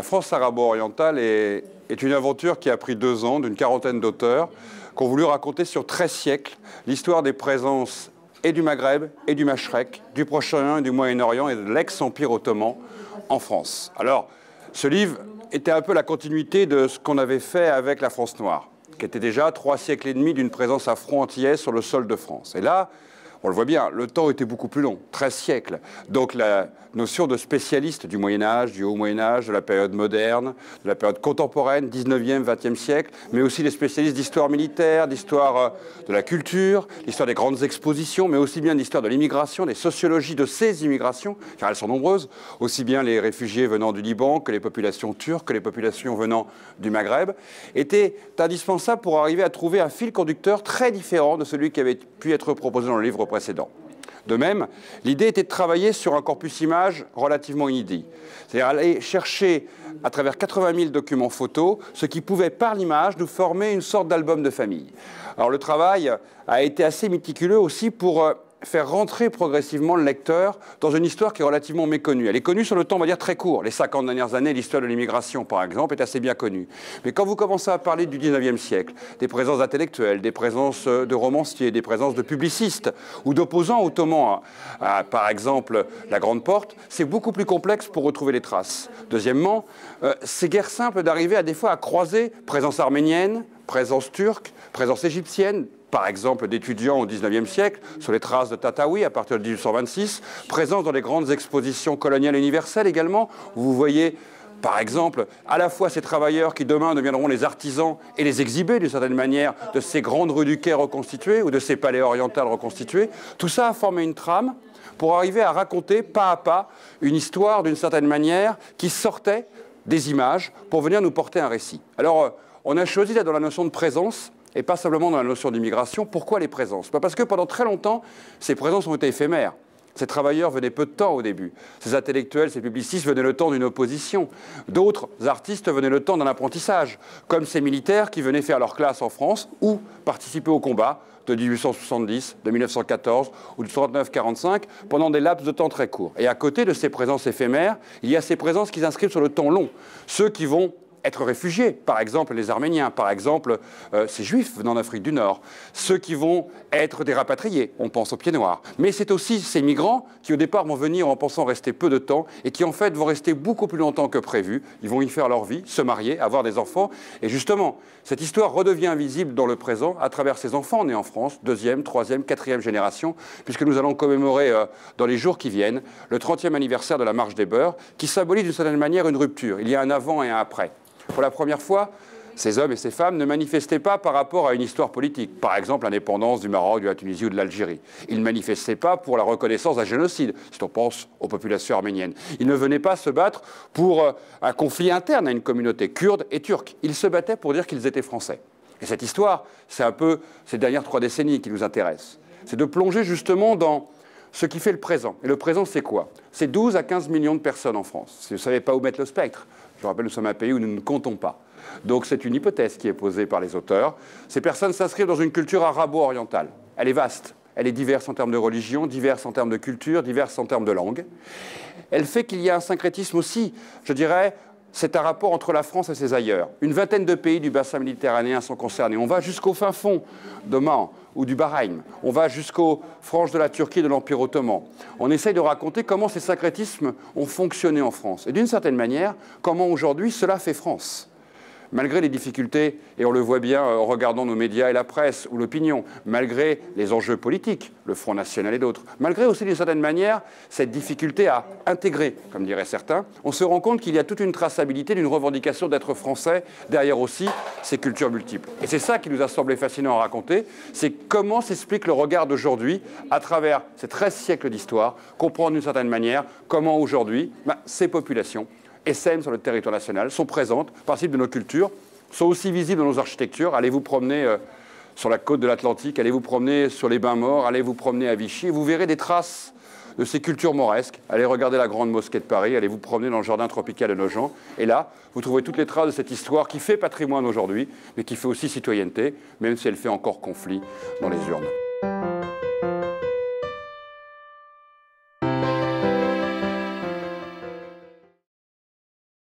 La France arabo-orientale est une aventure qui a pris 2 ans, d'une quarantaine d'auteurs, qui ont voulu raconter sur 13 siècles l'histoire des présences et du Maghreb, et du Machrek, du Proche-Orient et du Moyen-Orient, et de l'ex-Empire ottoman en France. Alors, ce livre était un peu la continuité de ce qu'on avait fait avec la France noire, qui était déjà 3 siècles et demi d'une présence à front antillaise sur le sol de France. Et là, on le voit bien, le temps était beaucoup plus long, 13 siècles. Donc la notion de spécialiste du Moyen-Âge, du Haut-Moyen-Âge, de la période moderne, de la période contemporaine, 19e, 20e siècle, mais aussi les spécialistes d'histoire militaire, d'histoire de la culture, l'histoire des grandes expositions, mais aussi bien l'histoire de l'immigration, des sociologies de ces immigrations, car elles sont nombreuses, aussi bien les réfugiés venant du Liban que les populations turques, que les populations venant du Maghreb, étaient indispensables pour arriver à trouver un fil conducteur très différent de celui qui avait pu être proposé dans le livre précédent. De même, l'idée était de travailler sur un corpus image relativement inédit, c'est-à-dire aller chercher à travers 80 000 documents photos ce qui pouvait par l'image nous former une sorte d'album de famille. Alors le travail a été assez méticuleux aussi pour faire rentrer progressivement le lecteur dans une histoire qui est relativement méconnue. Elle est connue sur le temps, on va dire, très court. Les 50 dernières années, l'histoire de l'immigration, par exemple, est assez bien connue. Mais quand vous commencez à parler du 19e siècle, des présences intellectuelles, des présences de romanciers, des présences de publicistes ou d'opposants ottomans à, par exemple, la Grande Porte, c'est beaucoup plus complexe pour retrouver les traces. Deuxièmement, c'est guère simple d'arriver à des fois à croiser présence arménienne, présence turque, présence égyptienne, par exemple d'étudiants au XIXe siècle, sur les traces de Tataoui à partir de 1826, présents dans les grandes expositions coloniales universelles également, où vous voyez par exemple à la fois ces travailleurs qui demain deviendront les artisans et les exhibés d'une certaine manière de ces grandes rues du Caire reconstituées ou de ces palais orientales reconstitués. Tout ça a formé une trame pour arriver à raconter pas à pas une histoire d'une certaine manière qui sortait des images pour venir nous porter un récit. Alors on a choisi là dans la notion de présence, et pas simplement dans la notion d'immigration. Pourquoi les présences? Parce que pendant très longtemps, ces présences ont été éphémères. Ces travailleurs venaient peu de temps au début. Ces intellectuels, ces publicistes venaient le temps d'une opposition. D'autres artistes venaient le temps d'un apprentissage, comme ces militaires qui venaient faire leur classe en France ou participer au combat de 1870, de 1914 ou de 39-45 pendant des laps de temps très courts. Et à côté de ces présences éphémères, il y a ces présences qui s'inscrivent sur le temps long, ceux qui vont être réfugiés, par exemple les Arméniens, par exemple ces Juifs venant d'Afrique du Nord, ceux qui vont être des rapatriés, on pense aux pieds noirs. Mais c'est aussi ces migrants qui au départ vont venir en pensant rester peu de temps et qui en fait vont rester beaucoup plus longtemps que prévu. Ils vont y faire leur vie, se marier, avoir des enfants. Et justement, cette histoire redevient invisible dans le présent à travers ces enfants nés en France, 2e, 3e, 4e génération, puisque nous allons commémorer dans les jours qui viennent le 30e anniversaire de la marche des beurres, qui symbolise d'une certaine manière une rupture. Il y a un avant et un après. Pour la première fois, ces hommes et ces femmes ne manifestaient pas par rapport à une histoire politique, par exemple l'indépendance du Maroc, de la Tunisie ou de l'Algérie. Ils ne manifestaient pas pour la reconnaissance d'un génocide, si on pense aux populations arméniennes. Ils ne venaient pas se battre pour un conflit interne à une communauté kurde et turque. Ils se battaient pour dire qu'ils étaient français. Et cette histoire, c'est un peu ces dernières 3 décennies qui nous intéressent. C'est de plonger justement dans ce qui fait le présent. Et le présent, c'est quoi? C'est 12 à 15 millions de personnes en France. Si vous ne savez pas où mettre le spectre. Je vous rappelle, nous sommes un pays où nous ne comptons pas. Donc c'est une hypothèse qui est posée par les auteurs. Ces personnes s'inscrivent dans une culture arabo-orientale. Elle est vaste. Elle est diverse en termes de religion, diverse en termes de culture, diverse en termes de langue. Elle fait qu'il y a un syncrétisme aussi, je dirais. C'est un rapport entre la France et ses ailleurs. Une vingtaine de pays du bassin méditerranéen sont concernés. On va jusqu'au fin fond de Oman ou du Bahreïn. On va jusqu'aux franges de la Turquie et de l'Empire ottoman. On essaye de raconter comment ces syncrétismes ont fonctionné en France. Et d'une certaine manière, comment aujourd'hui cela fait France. Malgré les difficultés, et on le voit bien en regardant nos médias et la presse ou l'opinion, malgré les enjeux politiques, le Front National et d'autres, malgré aussi d'une certaine manière cette difficulté à intégrer, comme diraient certains, on se rend compte qu'il y a toute une traçabilité d'une revendication d'être français derrière aussi ces cultures multiples. Et c'est ça qui nous a semblé fascinant à raconter, c'est comment s'explique le regard d'aujourd'hui à travers ces 13 siècles d'histoire, comprendre d'une certaine manière comment aujourd'hui ces populations sèment sur le territoire national, sont présentes, participent de nos cultures, sont aussi visibles dans nos architectures. Allez vous promener sur la côte de l'Atlantique, allez vous promener sur les Bains-Morts, allez vous promener à Vichy, vous verrez des traces de ces cultures mauresques. Allez regarder la Grande Mosquée de Paris, allez vous promener dans le jardin tropical de Nogent, et là, vous trouverez toutes les traces de cette histoire qui fait patrimoine aujourd'hui, mais qui fait aussi citoyenneté, même si elle fait encore conflit dans les urnes.